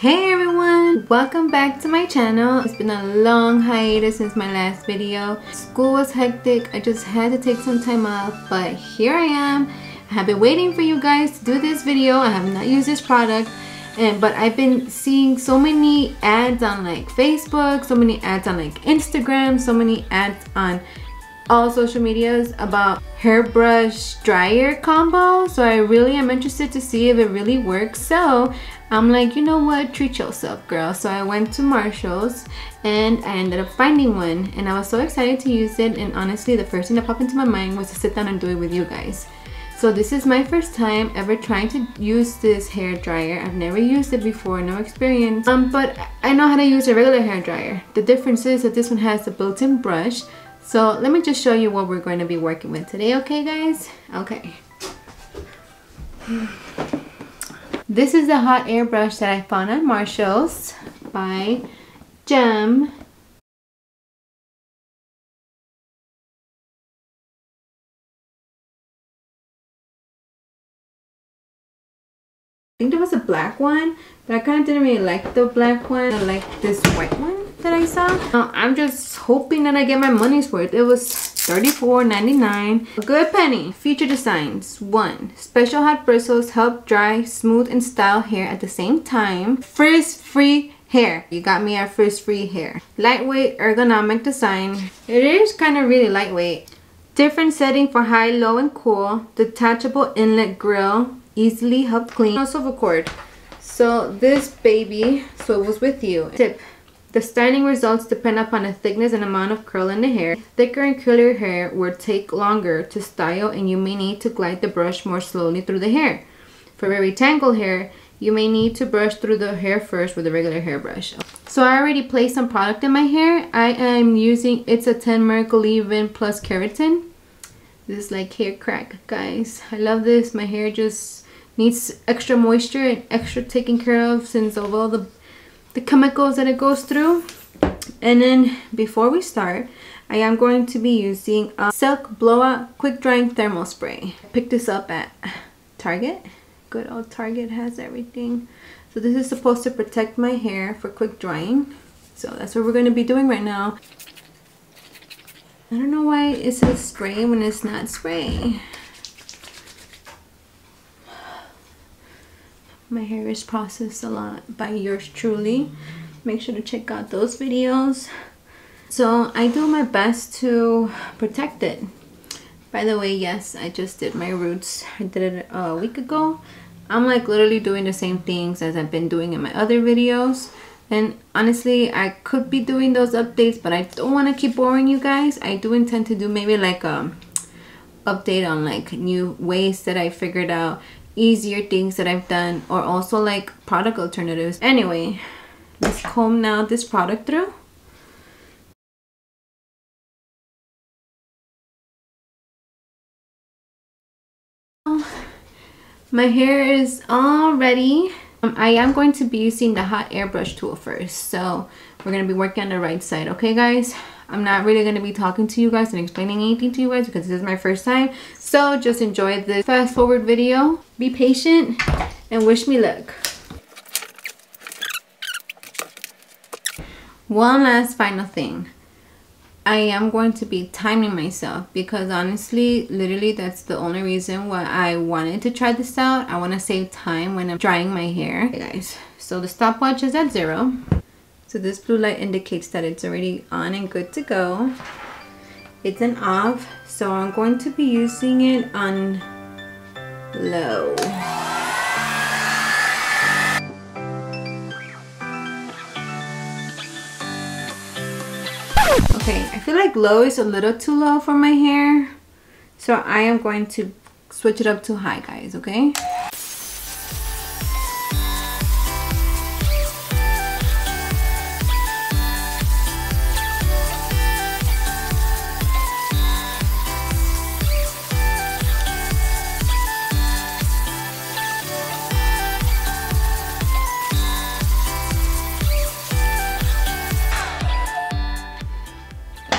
Hey everyone, welcome back to my channel. It's been a long hiatus since my last video. School was hectic, I just had to take some time off, but here I am. I have been waiting for you guys to do this video. I have not used this product, but I've been seeing so many ads on like Facebook, so many ads on like Instagram, so many ads on all social medias about hairbrush dryer combo. So I really am interested to see if it really works. So I'm like, you know what, treat yourself, girl. So I went to Marshalls and I ended up finding one, and I was so excited to use it, and honestly the first thing that popped into my mind was to sit down and do it with you guys. So this is my first time ever trying to use this hair dryer. I've never used it before, no experience, but I know how to use a regular hair dryer. The difference is that this one has the built-in brush. So let me just show you what we're going to be working with today, okay guys? Okay. This is the hot air brush that I found at Marshalls by G.E.M. I think there was a black one, but I kind of didn't really like the black one. I like this white one that I saw. Now, I'm just hoping that I get my money's worth. It was $34.99. A good penny. Feature designs. 1. Special hot bristles help dry, smooth, and style hair at the same time. Frizz-free hair. You got me at frizz-free hair. Lightweight ergonomic design. It is kind of really lightweight. Different setting for high, low, and cool. Detachable inlet grill. Easily help clean. No silver cord. So this baby swivels with you. Tip. The styling results depend upon the thickness and amount of curl in the hair. Thicker and curlier hair will take longer to style, and you may need to glide the brush more slowly through the hair. For very tangled hair, you may need to brush through the hair first with a regular hairbrush. So I already placed some product in my hair. I am using It's a 10 Miracle Leave-In Plus Keratin. This is like hair crack, guys. I love this. My hair just needs extra moisture and extra taken care of since of all the chemicals that it goes through. And then before we start, I am going to be using a Silk Blowout Quick-Drying Thermal Spray. I picked this up at Target. Good old Target has everything. So this is supposed to protect my hair for quick drying. So that's what we're going to be doing right now. I don't know why it says spray when it's not spray. My hair is processed a lot by yours truly. Make sure to check out those videos. So I do my best to protect it. By the way, yes, I just did my roots. I did it a week ago. I'm like literally doing the same things as I've been doing in my other videos. And honestly, I could be doing those updates, but I don't want to keep boring you guys. I do intend to do maybe like a update on like new ways that I figured out, easier things that I've done, or also like product alternatives. Anyway, let's comb now this product through. My hair is all ready. I am going to be using the hot airbrush tool first, so we're going to be working on the right side, okay guys? I'm not really going to be talking to you guys and explaining anything to you guys because this is my first time, so just enjoy the fast forward video, be patient, and wish me luck. One last final thing. I am going to be timing myself because honestly, literally that's the only reason why I wanted to try this out. I want to save time when I'm drying my hair. Okay guys, so the stopwatch is at 0. So this blue light indicates that it's already on and good to go. It's an off, so I'm going to be using it on low. Okay, I feel like low is a little too low for my hair, so I am going to switch it up to high, guys, okay?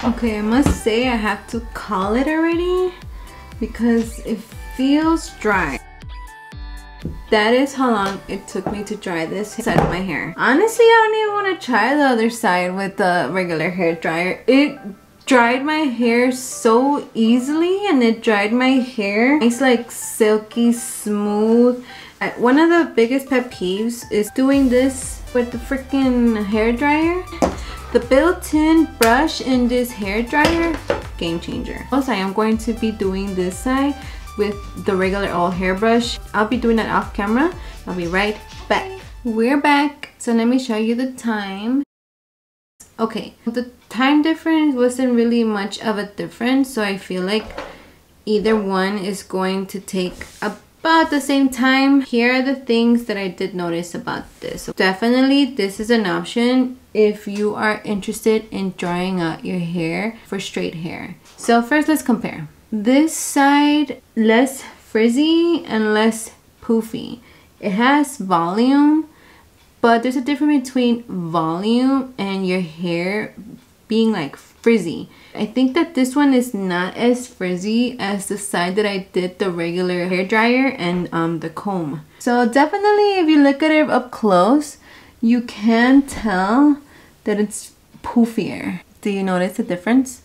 Okay, I must say I have to call it already because it feels dry. That is how long it took me to dry this side of my hair. Honestly, I don't even want to try the other side with the regular hair dryer. It dried my hair so easily, and it dried my hair. It's like silky smooth. One of the biggest pet peeves is doing this with the freaking hair dryer. The built-in brush in this hair dryer, game changer. Also, I am going to be doing this side with the regular old hairbrush. I'll be doing that off camera. I'll be right back. We're back. So let me show you the time. Okay, the time difference wasn't really much of a difference, so I feel like either one is going to take about the same time. Here are the things that I did notice about this. Definitely this is an option if you are interested in drying out your hair for straight hair. So first, let's compare. This side, less frizzy and less poofy. It has volume, but there's a difference between volume and your hair being like frizzy. I think that this one is not as frizzy as the side that I did the regular hair dryer and the comb. So definitely if you look at it up close, you can tell that it's poofier. Do you notice the difference?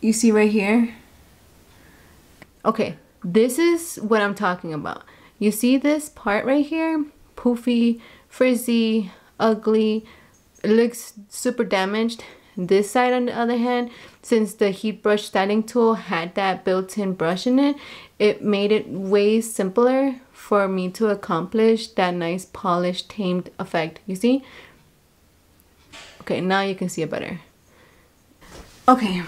You see right here? Okay, this is what I'm talking about. You see this part right here? Poofy, frizzy, ugly. It looks super damaged. This side, on the other hand, since the heat brush styling tool had that built-in brush in it, it made it way simpler for me to accomplish that nice polished, tamed effect. You see? Okay, now you can see it better. Okay.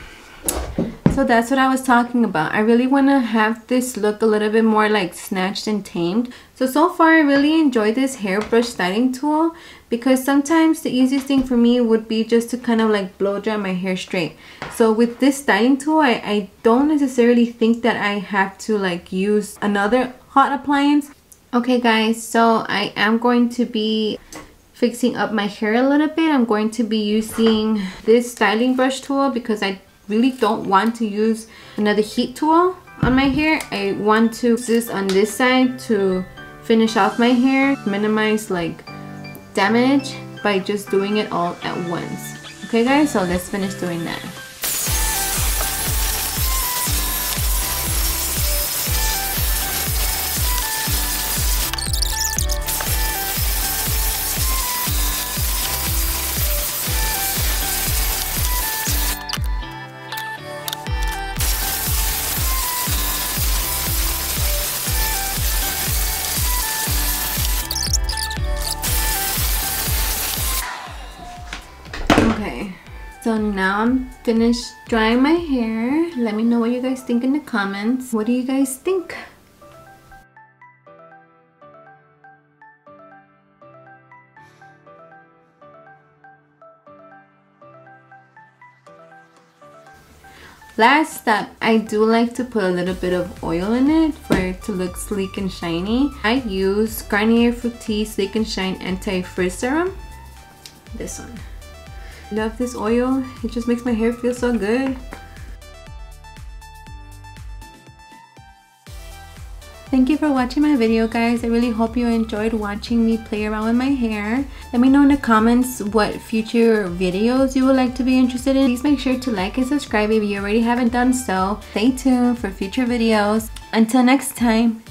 So that's what I was talking about. I really want to have this look a little bit more like snatched and tamed. So far I really enjoy this hairbrush styling tool, because sometimes the easiest thing for me would be just to kind of like blow dry my hair straight. So with this styling tool, I don't necessarily think that I have to like use another hot appliance. Okay guys, so I am going to be fixing up my hair a little bit. I'm going to be using this styling brush tool because I really don't want to use another heat tool on my hair. I want to use this on this side to finish off my hair, minimize like damage by just doing it all at once. Okay guys, so let's finish doing that. So now I'm finished drying my hair. Let me know what you guys think in the comments. What do you guys think? Last step, I do like to put a little bit of oil in it for it to look sleek and shiny. I use Garnier Fructis Sleek and Shine Anti-Frizz Serum. This one. Love this oil. It just makes my hair feel so good. Thank you for watching my video guys. I really hope you enjoyed watching me play around with my hair. Let me know in the comments what future videos you would like to be interested in. Please make sure to like and subscribe if you already haven't done so. Stay tuned for future videos. Until next time.